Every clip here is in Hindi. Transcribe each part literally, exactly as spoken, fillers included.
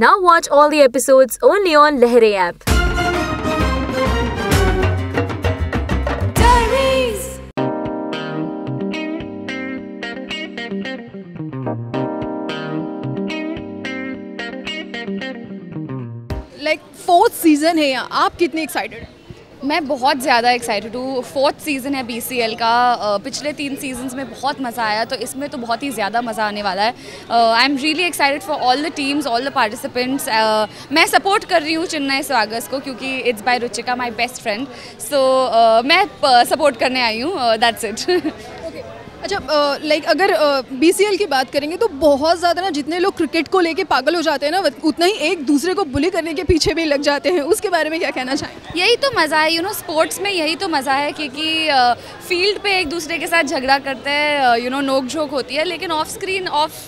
Now watch all the episodes only on Lehren app. Like fourth season है यहाँ, आप कितने excited हैं? मैं बहुत ज़्यादा एक्साइटेड हूँ। फोर्थ सीज़न है बीसीएल का, पिछले तीन सीजन्स में बहुत मज़ा आया, तो इसमें तो बहुत ही ज़्यादा मज़ा आने वाला है। I am really excited for all the teams, all the participants. मैं सपोर्ट कर रही हूँ चेन्नई स्वागत को क्योंकि it's by Ruchika, my best friend, so मैं सपोर्ट करने आई हूँ, दैट्स इट। अच्छा, लाइक अगर बीसीएल की बात करेंगे तो बहुत ज़्यादा ना जितने लोग क्रिकेट को लेके पागल हो जाते हैं ना, उतना ही एक दूसरे को बुली करने के पीछे भी लग जाते हैं। उसके बारे में क्या कहना चाहेंगे? यही तो मज़ा है, यू नो, स्पोर्ट्स में यही तो मज़ा है, क्योंकि फील्ड पे एक दूसरे के साथ झगड़ा करते हैं, यू नो, नोक झोंक होती है, लेकिन ऑफ स्क्रीन, ऑफ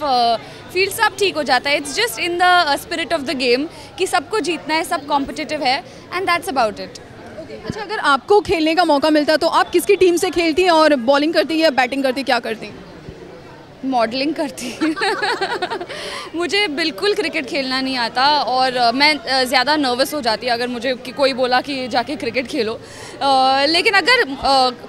फील्ड सब ठीक हो जाता है। It's just in the spirit of the game कि सबको जीतना है, सब कॉम्पिटिटिव है, एंड दैट्स अबाउट इट। अच्छा, अगर आपको खेलने का मौका मिलता तो आप किसकी टीम से खेलती हैं और बॉलिंग करती हैं या बैटिंग करती, क्या करती हैं? मॉडलिंग करती मुझे बिल्कुल क्रिकेट खेलना नहीं आता और मैं ज़्यादा नर्वस हो जाती अगर मुझे कि कोई बोला कि जाके क्रिकेट खेलो, आ, लेकिन अगर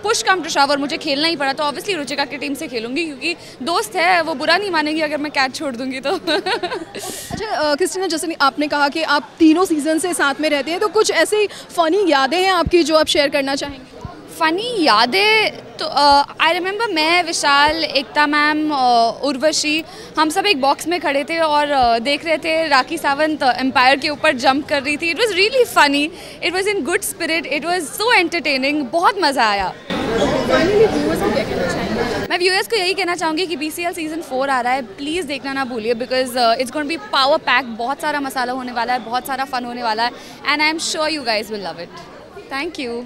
पुश कम टू शावर मुझे खेलना ही पड़ा तो ऑब्वियसली रुचिका की टीम से खेलूँगी क्योंकि दोस्त है, वो बुरा नहीं मानेंगी अगर मैं कैच छोड़ दूँगी तो अच्छा, क्रिस्टिना, जैसे आपने कहा कि आप तीनों सीजन से साथ में रहते हैं, तो कुछ ऐसी फ़नी यादें हैं आपकी जो आप शेयर करना चाहेंगे? फ़नी यादें तो आई uh, रिमेंबर मैं, विशाल, एकता मैम, uh, उर्वशी, हम सब एक बॉक्स में खड़े थे और uh, देख रहे थे राखी सावंत एम्पायर के ऊपर जंप कर रही थी। It was really funny, it was in good spirit, it was so entertaining, बहुत मज़ा आया। मैं व्यूअर्स को यही कहना चाहूँगी कि बीसीएल सीज़न फोर आ रहा है, प्लीज़ देखना ना भूलिए, because it's going to be power pack, बहुत सारा मसाला होने वाला है, बहुत सारा फन होने वाला है, and I am sure you guys will love it. Thank you.